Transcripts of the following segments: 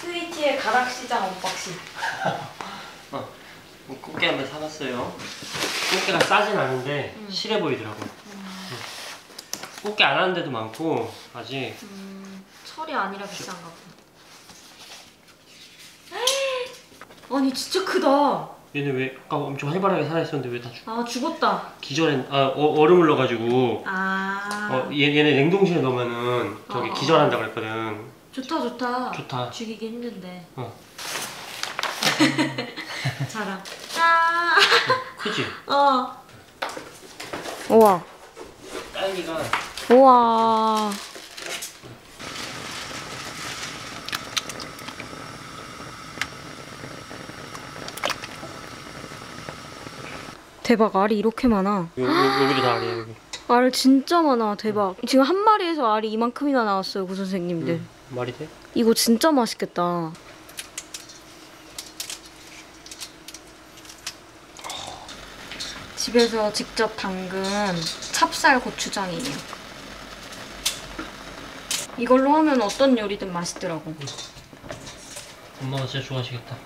스위티의 가락시장 언박싱. 꽃게 한번 사봤어요. 꽃게가 싸진 않은데 실해 보이더라고요. 꽃게 안 하는 데도 많고 아직. 철이 아니라 비싼가 봐. 아니 진짜 크다. 얘는 왜 아까 엄청 활발하게 살아있었는데 왜 다 아 죽었다. 기절했.. 얼음을 넣어가지고 얘네 냉동실에 넣으면은 저기 기절한다고 그랬거든. 좋다 좋다. 좋다. 죽이기 힘든데. 자랑. 아 크지? 우와. 딸기가. 우와. 대박, 알이 이렇게 많아. 여기도 다 알이야, 여기. 알 진짜 많아, 대박. 지금 한 마리에서 알이 이만큼이나 나왔어요, 구선생님들. 말이 돼? 이거 진짜 맛있겠다. 집에서 직접 담근 찹쌀 고추장이에요. 이걸로 하면 어떤 요리든 맛있더라고. 엄마가 진짜 좋아하시겠다.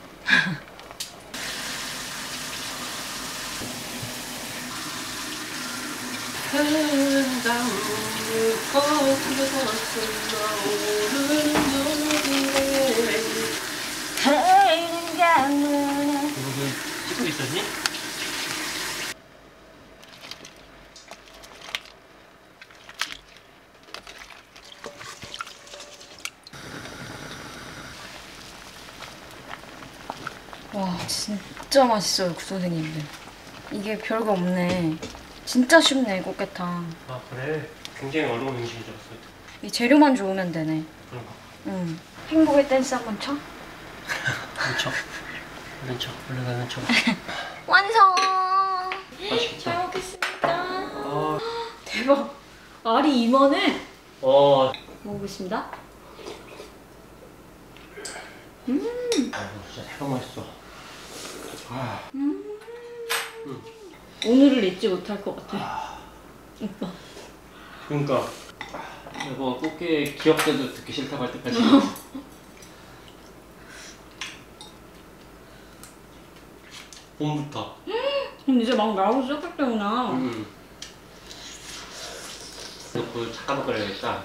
찍고 있었니? 와 진짜 맛있어요 구선생님들. 이게 별거 없네. 진짜 쉽네, 꽃게탕. 아 그래? 굉장히 어려운 음식인 줄 알았어. 이 재료만 좋으면 되네. 그런가? 응. 행복의 댄스 한번 쳐? 안 쳐? 얼른 쳐. 얼른 가면 쳐. 완성! 맛있겠다. 잘 먹겠습니다. 대박! 알이 이만해! 먹어보겠습니다. 진짜 대박 맛있어. 오늘을 잊지 못할 것 같아. 오빠. 그러니까 이거 꽃게 기억자도 듣기 싫다고 할 때까지. 봄부터. 근데 이제 막 나오기 시작할 때구나. 그 잠깐만 걸려야겠다.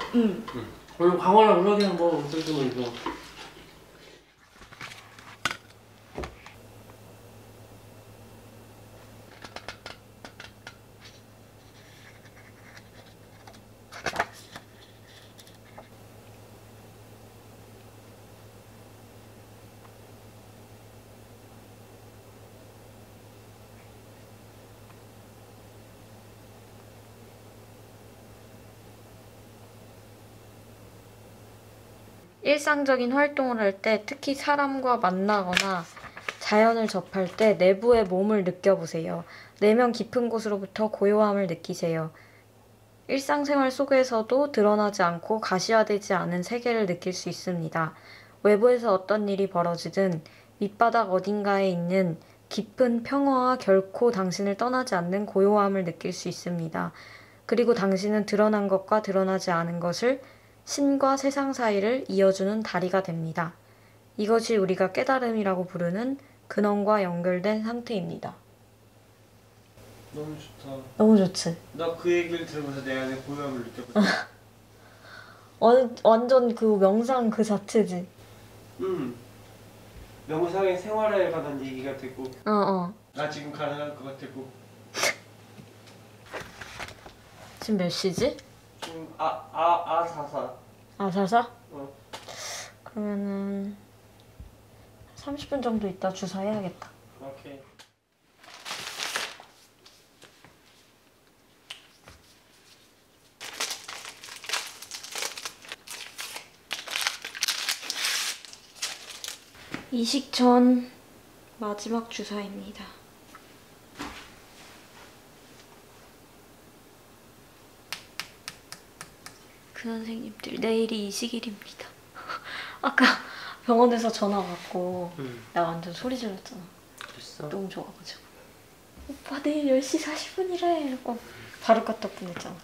얼른 광어랑 우럭이 한번 흔들면 이거. 일상적인 활동을 할 때, 특히 사람과 만나거나 자연을 접할 때 내부의 몸을 느껴보세요. 내면 깊은 곳으로부터 고요함을 느끼세요. 일상생활 속에서도 드러나지 않고 가시화되지 않은 세계를 느낄 수 있습니다. 외부에서 어떤 일이 벌어지든 밑바닥 어딘가에 있는 깊은 평화와 결코 당신을 떠나지 않는 고요함을 느낄 수 있습니다. 그리고 당신은 드러난 것과 드러나지 않은 것을 신과 세상 사이를 이어주는 다리가 됩니다. 이것이 우리가 깨달음이라고 부르는 근원과 연결된 상태입니다. 너무 좋다. 너무 좋지? 나 그 얘기를 들으면서 내 안에 고요함을 느껴봤어. 완전 그 명상 그 자체지. 명상의 생활에 관한 얘기가 되고 나 지금 가능한 것 같고. 지금 몇 시지? 아사사. 아사사? 어. 그러면은 30분 정도 있다 주사해야겠다. 오케이. 이식 전 마지막 주사입니다. 선생님들, 내일이 이식일입니다. 아까 병원에서 전화 왔고 나 완전 소리 질렀잖아. 그랬어? 너무 좋아가지고 오빠 내일 10시 40분이래 이러고 바로 갔다 보냈잖아.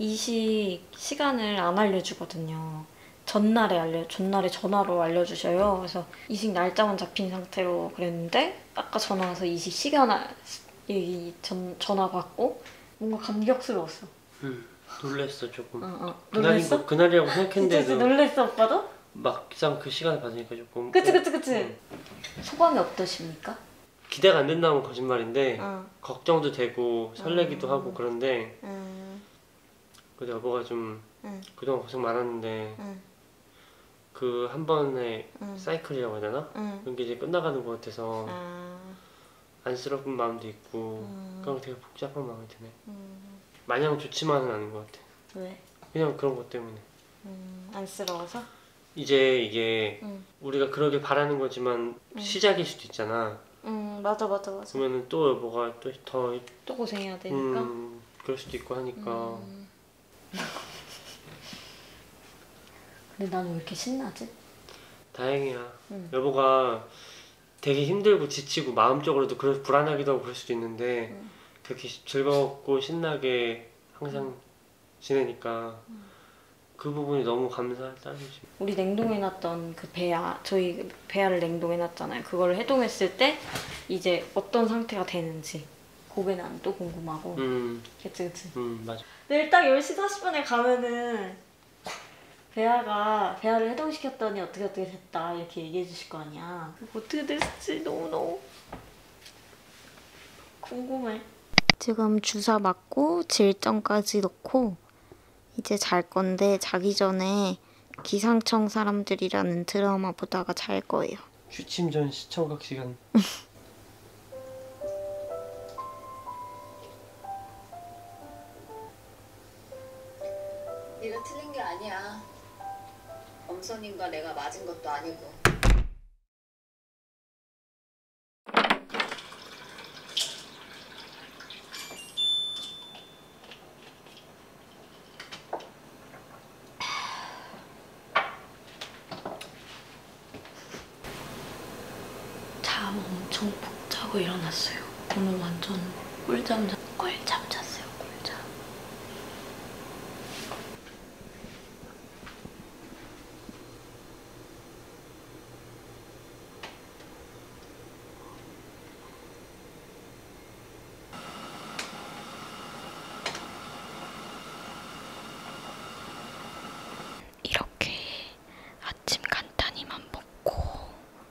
이식 시간을 안 알려주거든요. 전날에 전화로 알려주셔요. 그래서 이식 날짜만 잡힌 상태로 그랬는데 아까 전화 와서 이식 시간 전화 받고 뭔가 감격스러웠어. 놀랬어 조금. 놀랬어? 그날이라고 생각했는데 진짜 놀랬어 오빠도? 막상 그 시간을 받으니까 조금. 그치. 소감이 어떠십니까? 기대가 안 된다면 거짓말인데 걱정도 되고 설레기도 하고 그런데 그래도 여보가 좀 그동안 고생 많았는데 그 한 번의 사이클이라고 해야 되나? 그런 게 이제 끝나가는 것 같아서 안쓰러운 마음도 있고 그런 되게 복잡한 마음이 드네. 마냥 좋지만은 않은 것 같아. 왜? 그냥 그런 것 때문에. 안쓰러워서? 이제 이게 우리가 그러길 바라는 거지만 시작일 수도 있잖아. 맞아. 그러면 또 여보가 또 고생해야 되니까? 그럴 수도 있고 하니까. 근데 난 왜 이렇게 신나지? 다행이야. 여보가 되게 힘들고 지치고 마음적으로도 그래서 불안하기도 하고 그럴 수도 있는데 되게 즐겁고 신나게 항상 지내니까 그 부분이 너무 감사할 따름이지. 우리 냉동해놨던 그 배아, 저희 배아를 냉동해놨잖아요. 그걸 해동했을 때 이제 어떤 상태가 되는지 그게 난 또 궁금하고. 그치. 맞아. 내일 딱 10시 40분에 가면은 배아를 해동시켰더니 어떻게 됐다 이렇게 얘기해 주실 거 아니야. 어떻게 됐을지 너무너무 궁금해. 지금 주사 맞고 질정까지 넣고 이제 잘 건데 자기 전에 기상청 사람들이라는 드라마 보다가 잘 거예요. 취침 전 시청각 시간. 네가 틀린 게 아니야. 엄선님과 내가 맞은 것도 아니고. 엄청 푹 자고 일어났어요. 오늘 완전 꿀잠 잤어요. 꿀잠. 이렇게 아침 간단히만 먹고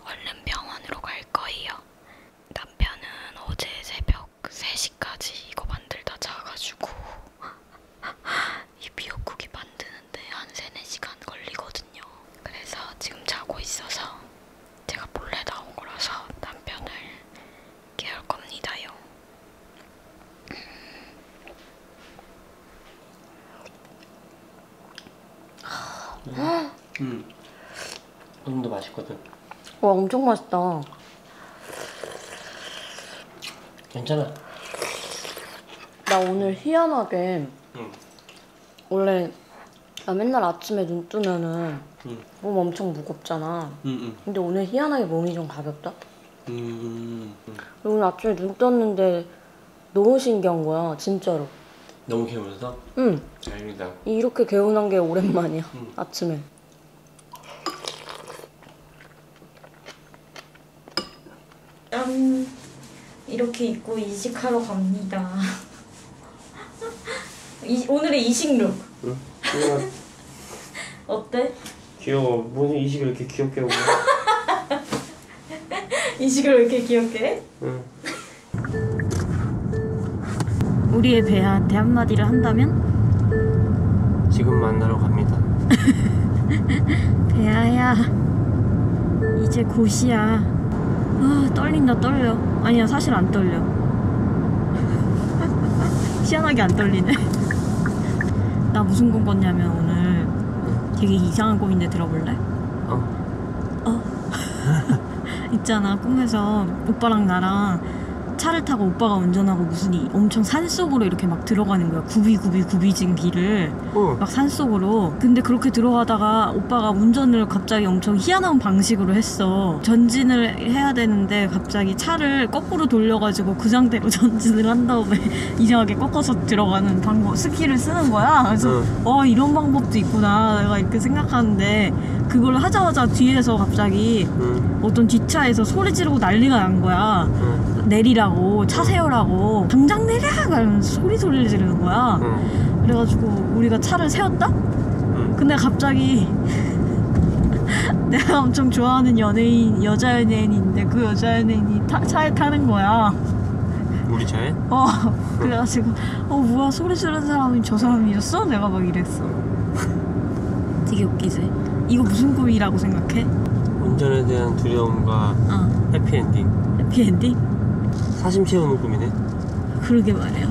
얼른 병원으로 갈 거예요. 너무 맛있거든. 와, 엄청 맛있다. 괜찮아. 나 오늘 희한하게 원래 나 맨날 아침에 눈 뜨면은 몸 엄청 무겁잖아. 근데 오늘 희한하게 몸이 좀 가볍다. 오늘 아침에 눈 떴는데 너무 신기한 거야, 진짜로. 너무 개운해서? 응. 다행이다. 이렇게 개운한 게 오랜만이야. 아침에. 짠! 이렇게 입고 이식하러 갑니다. 오늘의 이식룩. 응? 어때? 귀여워. 무슨 이식을 이렇게 귀엽게 하고. 이식을 왜 이렇게 귀엽게 해? 응. 우리의 배한테 한마디를 한다면? 지금 만나러 갑니다. 배아야, 이제 곧이야. 아, 떨려. 아니야, 사실 안 떨려. 희한하게 안 떨리네. 나 무슨 꿈 꿨냐면 오늘 되게 이상한 꿈인데 들어볼래? 있잖아, 꿈에서 오빠랑 나랑 차를 타고 오빠가 운전하고 무슨 이 엄청 산속으로 이렇게 막 들어가는 거야. 구비구비진 길을 막 산속으로. 근데 그렇게 들어가다가 오빠가 운전을 갑자기 엄청 희한한 방식으로 했어. 전진을 해야 되는데 갑자기 차를 거꾸로 돌려가지고 그 상태로 전진을 한 다음에 이상하게 꺾어서 들어가는 방법, 스키를 쓰는 거야. 그래서 이런 방법도 있구나 내가 이렇게 생각하는데, 그걸 하자마자 뒤에서 갑자기 어떤 뒷차에서 소리 지르고 난리가 난 거야. 내리라고, 차 세우라고, 당장 내려! 이러면서 소리를 지르는 거야. 그래가지고 우리가 차를 세웠다? 근데 갑자기 내가 엄청 좋아하는 연예인, 여자 연예인인데 그 여자 연예인이 차에 타는 거야. 우리 차에? 그래가지고 뭐야, 소리 지르는 사람이 저 사람이었어? 내가 막 이랬어. 되게 웃기지? 이거 무슨 꿈이라고 생각해? 운전에 대한 두려움과 해피엔딩. 해피엔딩? 사심 채우는 꿈이네. 그러게 말이야.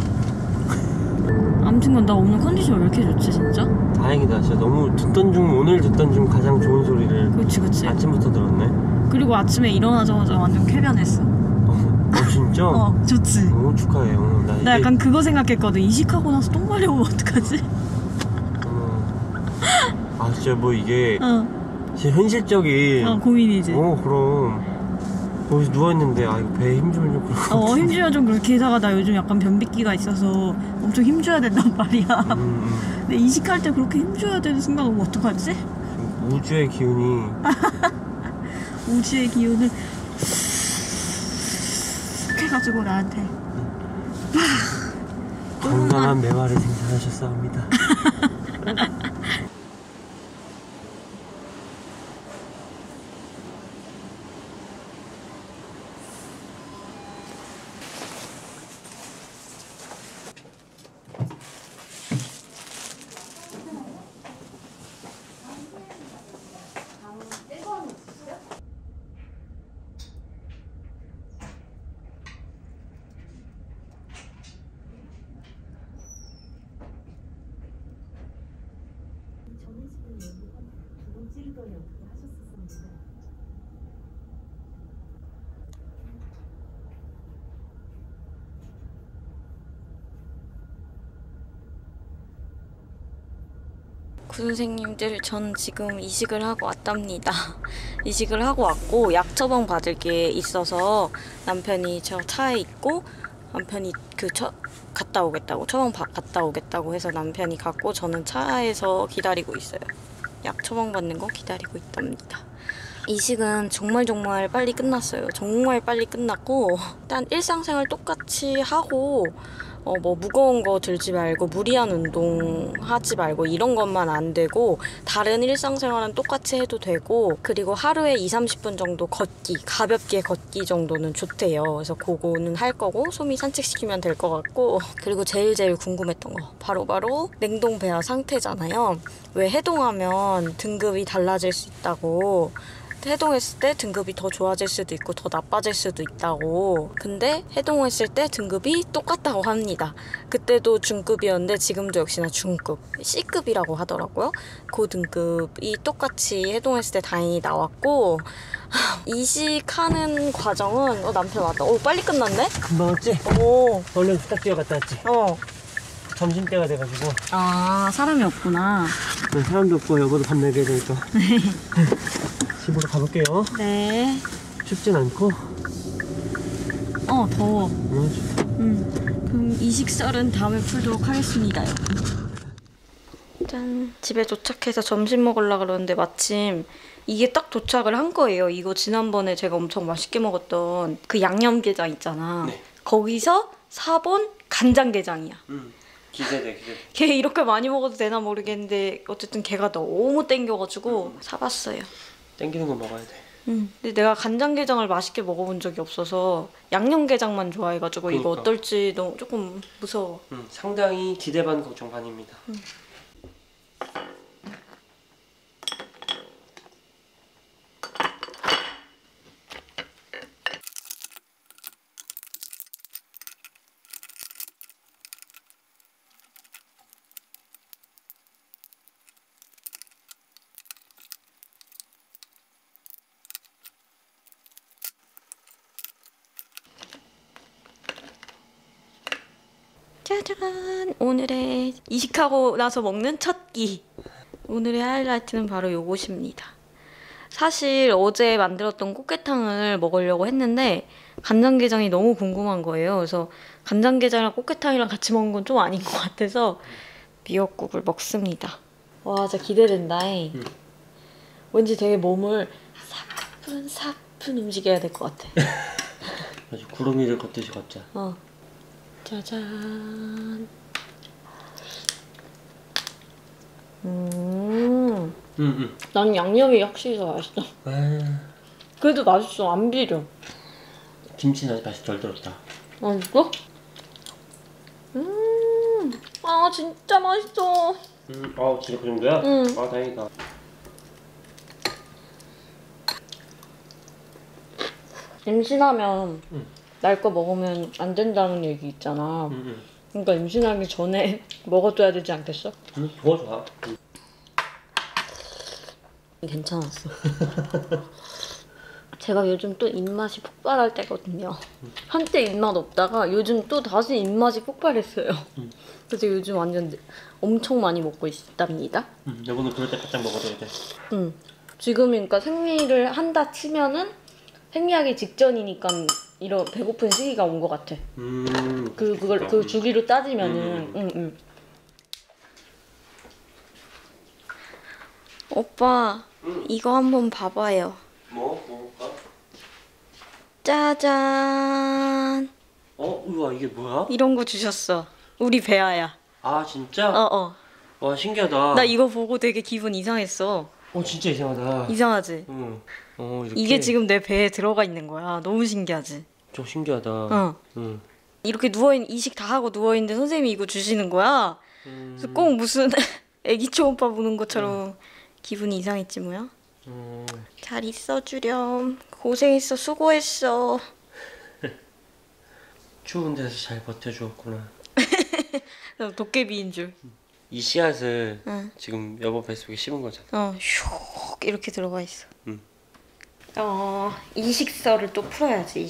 아무튼간 나 오늘 컨디션 왜 이렇게 좋지 진짜? 다행이다 진짜. 너무 듣던 중, 오늘 듣던 중 가장 좋은 소리를 그치 아침부터 들었네. 그리고 아침에 일어나자마자 완전 쾌변했어. 진짜? 좋지. 너무 축하해. 나 이게... 약간 그거 생각했거든. 이식하고 나서 똥 마려우면 어떡하지? 아 진짜 뭐 이게 진짜 현실적인 고민이지. 그럼 거기서 누워있는데 이거 배에 힘주면 좀 그렇게 힘주면 좀 그렇게 해다가 나 요즘 약간 변비기가 있어서 엄청 힘줘야 된단 말이야. 근데 이식할 때 그렇게 힘줘야 되는 생각하면 어떡하지? 우주의 기운이 우주의 기운을 해가지고 나한테 건강한 매화를 생산하셨사옵니다. 선생님들, 전 지금 이식을 하고 왔답니다. 이식을 하고 왔고 약 처방 받을 게 있어서 남편이 저 차에 있고, 남편이 갔다 오겠다고, 처방 갔다 오겠다고 해서 남편이 갔고, 저는 차에서 기다리고 있어요. 약 처방 받는 거 기다리고 있답니다. 이식은 정말 빨리 끝났어요. 정말 빨리 끝났고, 일단 일상생활 똑같이 하고 무거운 거 들지 말고, 무리한 운동 하지 말고, 이런 것만 안 되고, 다른 일상생활은 똑같이 해도 되고, 그리고 하루에 20-30분 정도 걷기, 가볍게 걷기 정도는 좋대요. 그래서 그거는 할 거고, 소미 산책시키면 될 것 같고, 그리고 제일 궁금했던 거, 바로 냉동 배아 상태잖아요. 왜 해동하면 등급이 달라질 수 있다고, 해동했을 때 등급이 더 좋아질 수도 있고 더 나빠질 수도 있다고. 근데 해동했을 때 등급이 똑같다고 합니다. 그때도 중급이었는데 지금도 역시나 중급, C급이라고 하더라고요. 그 등급이 똑같이 해동했을 때 다행히 나왔고, 이식하는 과정은 남편 왔다. 빨리 끝났네? 금방 왔지? 얼른 후딱 뛰어갔다 왔지? 점심때가 돼가지고. 사람이 없구나. 네, 사람도 없고 여기도 밥 먹여야 되니까. 집으로 가볼게요. 네. 춥진 않고? 더워. 그럼 이식썰은 다음에 풀도록 하겠습니다. 짠. 집에 도착해서 점심 먹으려고 그러는데 마침 이게 딱 도착을 한 거예요. 이거 지난번에 제가 엄청 맛있게 먹었던 그 양념게장 있잖아. 네. 거기서 사본 간장게장이야. 기대돼. 걔 이렇게 많이 먹어도 되나 모르겠는데 어쨌든 걔가 너무 땡겨가지고 사봤어요. 땡기는 거 먹어야 돼. 근데 내가 간장게장을 맛있게 먹어본 적이 없어서 양념게장만 좋아해가지고 그러니까. 이거 어떨지 너무 조금 무서워. 상당히 기대 반 걱정 반입니다. 짜라란. 오늘의 이식하고 나서 먹는 첫 끼. 오늘의 하이라이트는 바로 요것입니다. 사실 어제 만들었던 꽃게탕을 먹으려고 했는데 간장게장이 너무 궁금한 거예요. 그래서 간장게장이랑 꽃게탕이랑 같이 먹는 건 좀 아닌 것 같아서 미역국을 먹습니다. 와, 진짜 기대된다. 왠지 되게 몸을 사뿐사뿐 움직여야 될 것 같아. 아주 구름이를 걷듯이 걷자. 짜잔. 난 양념이 확실히 더 맛있어. 그래도 맛있어. 안 비려. 김치는 아직 맛이 덜 들었다. 맛있어? 아, 진짜 맛있어. 아, 진짜 그 정도야? 아, 다행이다. 임신하면 날 거 먹으면 안 된다는 얘기 있잖아. 그러니까 임신하기 전에 먹어줘야 되지 않겠어? 그거 좋아. 괜찮았어. 제가 요즘 또 입맛이 폭발할 때거든요. 한때 입맛 없다가 요즘 또 다시 입맛이 폭발했어요. 그래서 요즘 완전 엄청 많이 먹고 있답니다. 여보는 그럴 때 바짝 먹어줘야 돼. 지금 그러니까 생리를 한다 치면은 생리하기 직전이니까 이런 배고픈 시기가 온 것 같아. 그걸 주기로 따지면은. 오빠, 이거 한번 봐봐요. 뭐 볼까? 짜잔. 우와, 이게 뭐야? 이런 거 주셨어. 우리 베아야. 아, 진짜? 와, 신기하다. 나 이거 보고 되게 기분 이상했어. 진짜 이상하다. 이상하지? 응. 이렇게. 이게 지금 내 배에 들어가 있는 거야. 너무 신기하지? 좀 신기하다. 이렇게 누워있는, 이식 다 하고 누워있는데 선생님이 이거 주시는 거야. 그래서 꼭 무슨 애기 초음파 보는 것처럼 기분이 이상했지 뭐야? 잘 있어주렴. 고생했어, 수고했어. 추운 데서 잘 버텨주었구나. 도깨비인 줄. 이 씨앗을 지금 여보 뱃속에 심은 거잖아. 슉 이렇게 들어가 있어. 이식설을 또 풀어야지.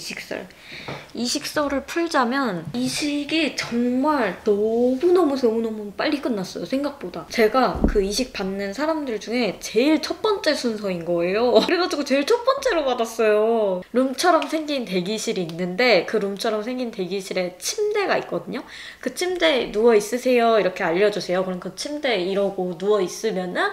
이식설을 풀자면 이식이 정말 너무너무 빨리 끝났어요. 생각보다. 제가 그 이식 받는 사람들 중에 제일 첫 번째 순서인 거예요. 그래가지고 제일 첫 번째로 받았어요. 룸처럼 생긴 대기실이 있는데 그 룸처럼 생긴 대기실에 침대가 있거든요. 그 침대에 누워있으세요 이렇게 알려주세요. 그럼 그 침대에 이러고 누워있으면은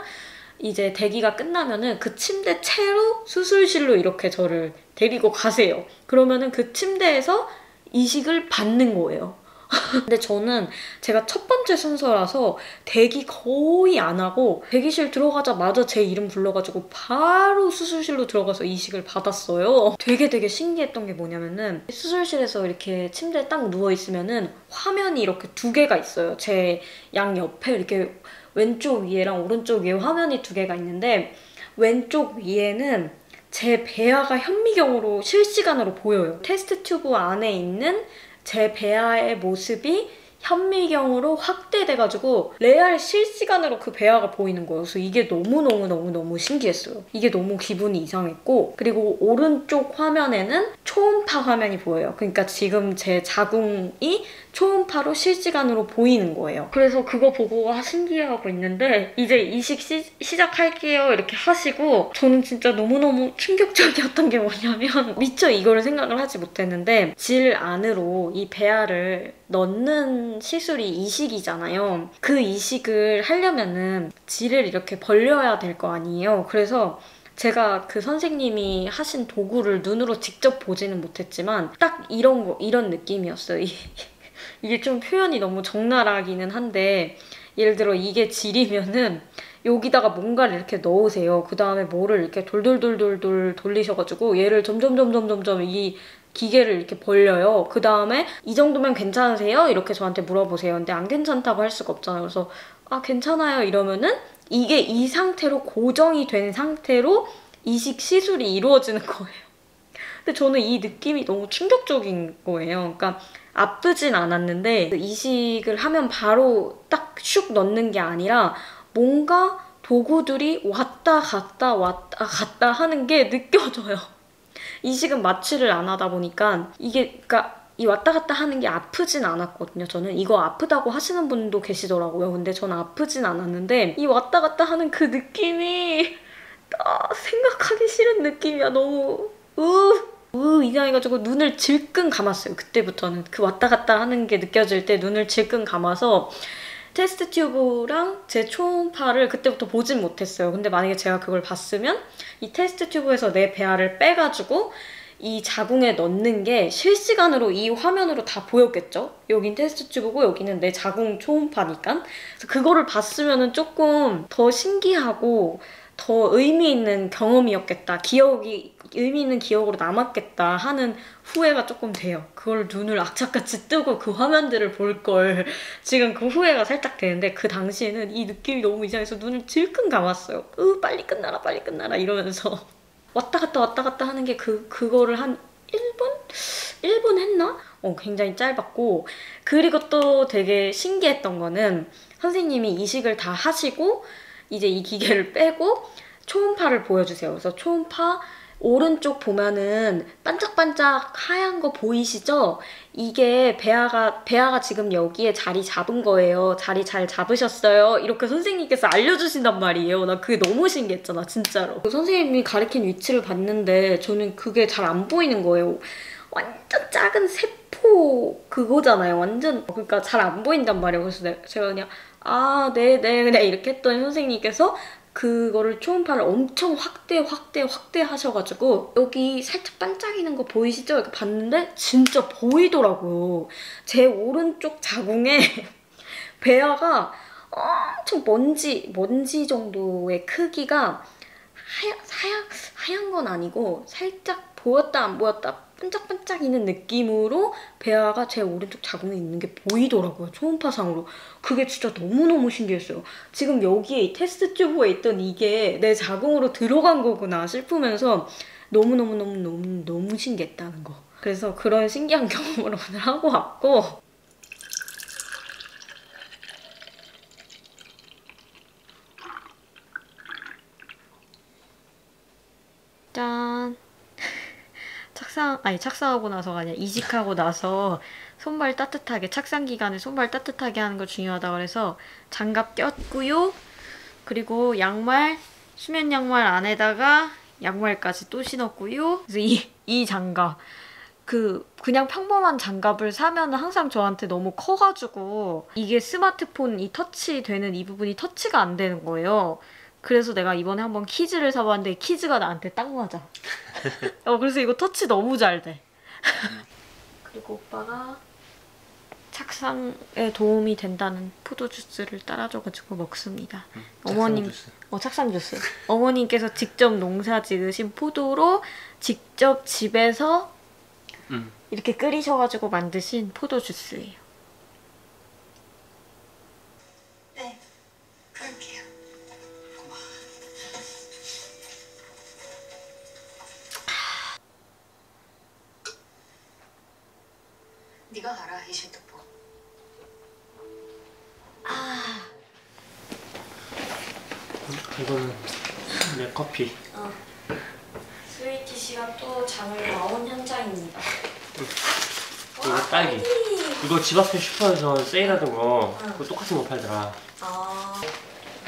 이제 대기가 끝나면은 그 침대 채로 수술실로 이렇게 저를 데리고 가세요. 그러면은 그 침대에서 이식을 받는 거예요. 근데 저는 제가 첫 번째 순서라서 대기 거의 안 하고 대기실 들어가자마자 제 이름 불러가지고 바로 수술실로 들어가서 이식을 받았어요. 되게 신기했던 게 뭐냐면은 수술실에서 이렇게 침대에 딱 누워있으면은 화면이 이렇게 두 개가 있어요. 제 양옆에 이렇게 왼쪽 위에랑 오른쪽 위에 화면이 두 개가 있는데 왼쪽 위에는 제 배아가 현미경으로 실시간으로 보여요. 테스트 튜브 안에 있는 제 배아의 모습이 현미경으로 확대돼가지고 레알 실시간으로 그 배아가 보이는 거예요. 그래서 이게 너무 신기했어요. 이게 너무 기분이 이상했고 그리고 오른쪽 화면에는 초음파 화면이 보여요. 그러니까 지금 제 자궁이 초음파로 실시간으로 보이는 거예요. 그래서 그거 보고 신기해하고 있는데 이제 이식 시작할게요 이렇게 하시고 저는 진짜 너무너무 충격적이었던 게 뭐냐면 미처 이거를 생각을 하지 못했는데 질 안으로 이 배아를 넣는 시술이 이식이잖아요. 그 이식을 하려면은 질을 이렇게 벌려야 될 거 아니에요. 그래서 제가 그 선생님이 하신 도구를 눈으로 직접 보지는 못했지만 딱 이런 거, 이런 느낌이었어요. 이게 좀 표현이 너무 적나라하기는 한데 예를 들어 이게 질이면은 여기다가 뭔가를 이렇게 넣으세요. 그 다음에 뭐를 이렇게 돌돌돌돌돌 돌리셔가지고 얘를 점점 이 기계를 이렇게 벌려요. 그 다음에 이 정도면 괜찮으세요? 이렇게 저한테 물어보세요. 근데 안 괜찮다고 할 수가 없잖아요. 그래서 아, 괜찮아요 이러면은 이게 이 상태로 고정이 된 상태로 이식 시술이 이루어지는 거예요. 근데 저는 이 느낌이 너무 충격적인 거예요. 그러니까 아프진 않았는데 이식을 하면 바로 딱 슉 넣는 게 아니라 뭔가 도구들이 왔다 갔다 하는 게 느껴져요. 이식은 마취를 안 하다 보니까 이게 그러니까 이 왔다 갔다 하는 게 아프진 않았거든요. 저는 이거 아프다고 하시는 분도 계시더라고요. 근데 전 아프진 않았는데 이 왔다 갔다 하는 그 느낌이 생각하기 싫은 느낌이야. 너무 이냥 해가지고 눈을 질끈 감았어요. 그때부터는 그 왔다 갔다 하는 게 느껴질 때 눈을 질끈 감아서 테스트 튜브랑 제 초음파를 그때부터 보진 못했어요. 근데 만약에 제가 그걸 봤으면 이 테스트 튜브에서 내 배아를 빼가지고 이 자궁에 넣는 게 실시간으로 이 화면으로 다 보였겠죠? 여긴 테스트 튜브고 여기는 내 자궁 초음파니까. 그래서 그거를 봤으면 조금 더 신기하고 더 의미 있는 경험이었겠다. 기억이 의미 있는 기억으로 남았겠다 하는 후회가 조금 돼요. 그걸 눈을 악착같이 뜨고 그 화면들을 볼 걸 지금 그 후회가 살짝 되는데 그 당시에는 이 느낌이 너무 이상해서 눈을 질끈 감았어요. 빨리 끝나라 빨리 끝나라 이러면서 왔다 갔다 하는 게 그거를 한 1분? 1분 했나? 굉장히 짧았고, 그리고 또 되게 신기했던 거는 선생님이 이식을 다 하시고 이제 이 기계를 빼고 초음파를 보여주세요. 그래서 초음파 오른쪽 보면은 반짝반짝 하얀 거 보이시죠? 이게 배아가 지금 여기에 자리 잡은 거예요. 자리 잘 잡으셨어요. 이렇게 선생님께서 알려주신단 말이에요. 나 그게 너무 신기했잖아, 진짜로. 선생님이 가리킨 위치를 봤는데 저는 그게 잘 안 보이는 거예요. 완전 작은 세포 그거잖아요. 완전, 그러니까 잘 안 보인단 말이에요. 그래서 제가 그냥 네 그냥 이렇게 했더니 선생님께서 그거를 초음파를 엄청 확대 하셔가지고 여기 살짝 반짝이는 거 보이시죠? 이렇게 봤는데 진짜 보이더라고요. 제 오른쪽 자궁에 배아가 엄청 먼지 정도의 크기가 하얀 건 아니고 살짝 보였다 안 보였다 반짝반짝이는 느낌으로 배아가 제 오른쪽 자궁에 있는 게 보이더라고요. 초음파상으로. 그게 진짜 너무너무 신기했어요. 지금 여기에 이 테스트 튜브에 있던 이게 내 자궁으로 들어간 거구나 싶으면서 너무 신기했다는 거. 그래서 그런 신기한 경험을 오늘 하고 왔고, 짠! 착상하고 나서가 아니라 이식하고 나서 손발 따뜻하게, 착상 기간에 손발 따뜻하게 하는 거 중요하다고 해서 장갑 꼈고요. 그리고 양말, 수면 양말 안에다가 양말까지 또 신었고요. 그래서 이 장갑, 그냥 평범한 장갑을 사면은 항상 저한테 너무 커가지고 이게 스마트폰 이 터치되는 이 부분이 터치가 안 되는 거예요. 그래서 내가 이번에 한번 키즈를 사봤는데 키즈가 나한테 딱 맞아. 그래서 이거 터치 너무 잘 돼. 그리고 오빠가 착상에 도움이 된다는 포도 주스를 따라줘가지고 먹습니다. 어머님, 착상 주스. 어머님께서 직접 농사 지으신 포도로 직접 집에서 이렇게 끓이셔가지고 만드신 포도 주스예요. 네가 알아, 이 섀도우. 이거는 내 커피. 스위티 씨가 또 잠을 나온 현장입니다. 이거 딸기. 이거 집 앞에 슈퍼에서 세일하던 거 그거 똑같은 거 팔더라.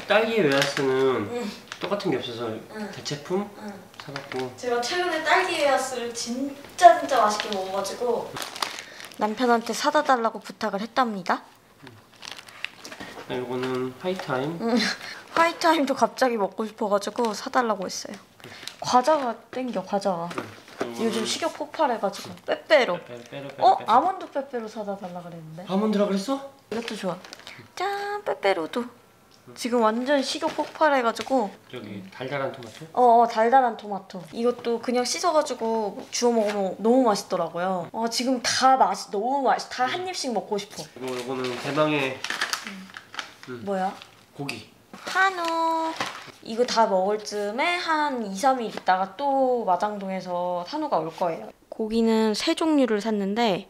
딸기 웨하스는 똑같은 게 없어서 대체품 사갖고. 제가 최근에 딸기 웨하스를 진짜 맛있게 먹어가지고 남편한테 사다 달라고 부탁을 했답니다. 이거는 화이트하임. 화이트하임도 갑자기 먹고 싶어가지고 사달라고 했어요. 과자가 땡겨, 과자가. 요즘 식욕 폭발해가지고 빼빼로. 아몬드 빼빼로 사다 달라 그랬는데. 아몬드라 그랬어? 이것도 좋아. 짠, 빼빼로도. 지금 완전 식욕 폭발해가지고. 여기 달달한 토마토? 달달한 토마토. 이것도 그냥 씻어가지고 주워 먹으면 너무 맛있더라고요. 지금 다 맛이 너무 맛있어. 다 한 입씩 먹고 싶어. 이거는 대망의 뭐야? 고기. 한우. 이거 다 먹을 쯤에 한 2~3일 있다가 또 마장동에서 한우가 올 거예요. 고기는 세 종류를 샀는데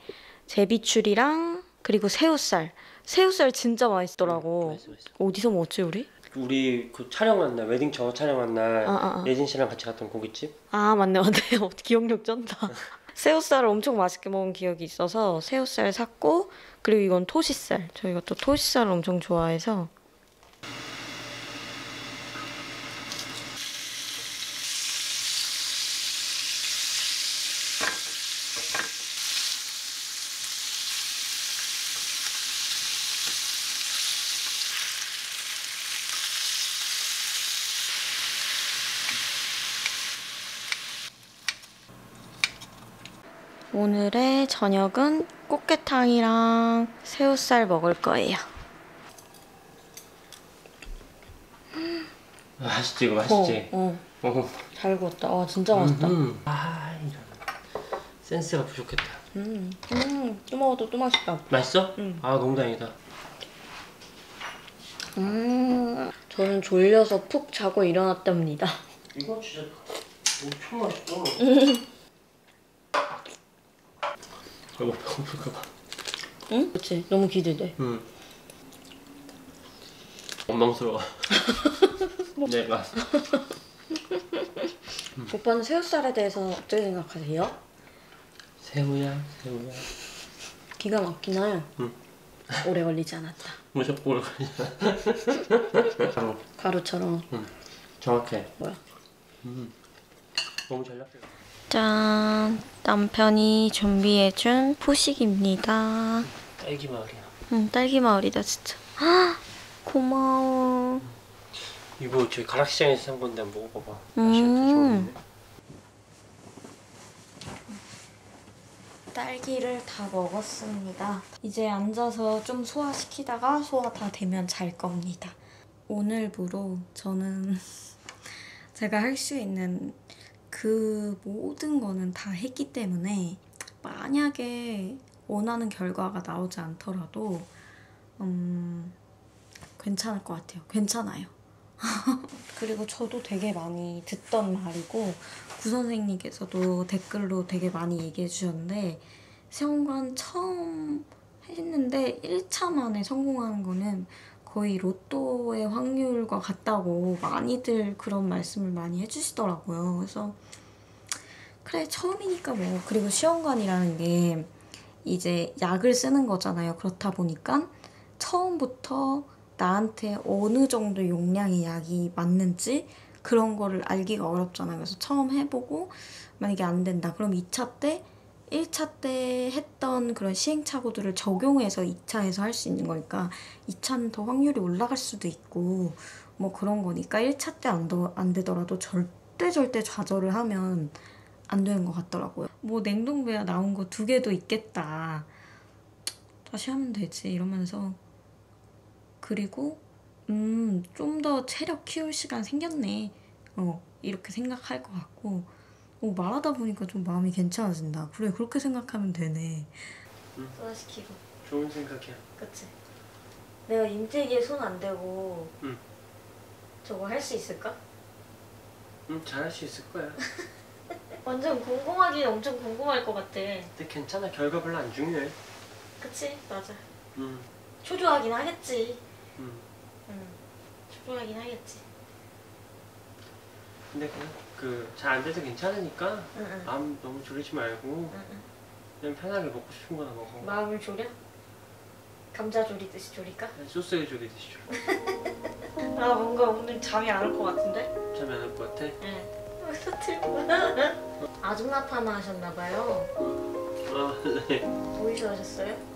제비추리랑 그리고 새우살. 새우살 진짜 맛있더라고. 맛있어. 어디서 먹었지 우리? 우리 그 촬영한 날, 웨딩 정화 촬영한 날 예진 씨랑 같이 갔던 고깃집? 맞네. 기억력 쩐다. 새우살을 엄청 맛있게 먹은 기억이 있어서 새우살 샀고, 그리고 이건 토시살. 저희가 또 토시살을 엄청 좋아해서. 오늘의 저녁은 꽃게탕이랑 새우살 먹을 거예요. 맛있지? 이거 맛있지? 잘 구웠다. 와, 진짜 맛있다. 이런. 센스가 부족했다. 또 먹어도 또 맛있다. 맛있어? 아, 너무 다행이다. 저는 졸려서 푹 자고 일어났답니다. 이거 진짜 엄청 맛있어. 너무 배고플까봐. 응? 그치? 너무 기대돼. 응. 원망스러워. 내가. 오빠는 새우살에 대해서 어떻게 생각하세요? 새우야. 기가 막히나요? 응. 오래 걸리지 않았다. 무조건 오래 걸리지 않았다. 가루처럼. 응. 정확해. 뭐야? 너무 전략적이야. 짠! 남편이 준비해준 포식입니다. 딸기 마을이야. 응, 딸기 마을이다 진짜. 헉, 고마워. 이거 저기 가락시장에서 산 건데 한번 먹어봐봐. 맛이 진짜 좋은데. 딸기를 다 먹었습니다. 이제 앉아서 좀 소화시키다가 소화 다 되면 잘 겁니다. 오늘부로 저는 제가 할 수 있는 그 모든 거는 다 했기 때문에 만약에 원하는 결과가 나오지 않더라도 괜찮을 것 같아요. 괜찮아요. 그리고 저도 되게 많이 듣던 말이고 구선생님께서도 댓글로 되게 많이 얘기해 주셨는데 시험관 처음 했는데 1차 만에 성공하는 거는 거의 로또의 확률과 같다고 많이들 그런 말씀을 많이 해주시더라고요. 그래서 그래, 처음이니까 뭐. 그리고 시험관이라는 게 이제 약을 쓰는 거잖아요. 그렇다 보니까 처음부터 나한테 어느 정도 용량의 약이 맞는지 그런 거를 알기가 어렵잖아요. 그래서 처음 해보고 만약에 안 된다 그럼 2차 때 1차 때 했던 그런 시행착오들을 적용해서 2차에서 할 수 있는 거니까 2차는 더 확률이 올라갈 수도 있고 뭐 그런 거니까 1차 때 안 되더라도 절대 좌절을 하면 안 되는 것 같더라고요. 뭐 냉동배야 나온 거 2개도 있겠다. 다시 하면 되지 이러면서. 그리고 좀 더 체력 키울 시간 생겼네. 이렇게 생각할 것 같고. 말하다 보니까 좀 마음이 괜찮아진다. 그래, 그렇게 생각하면 되네. 소화시키고. 좋은 생각이야. 그치? 내가 인테기에 손 안 대고 저거 할 수 있을까? 잘할 수 있을 거야. 완전 궁금하긴 엄청 궁금할 것 같아. 근데 괜찮아, 결과 별로 안 중요해. 그치, 맞아. 초조하긴 하겠지. 초조하긴 하겠지. 근데 잘 안 돼도 괜찮으니까 마음 너무 졸이지 말고 그냥 편하게 먹고 싶은 거나 먹어. 마음을 졸여? 감자 졸이듯이 졸일까? 소스에 졸이듯이 졸여. 나 뭔가 오늘 잠이 안 올 것 같은데? 잠이 안 올 것 같아? 네. 여기서 들고 가. 아줌마 파마 하셨나봐요. 네. 어디서 하셨어요?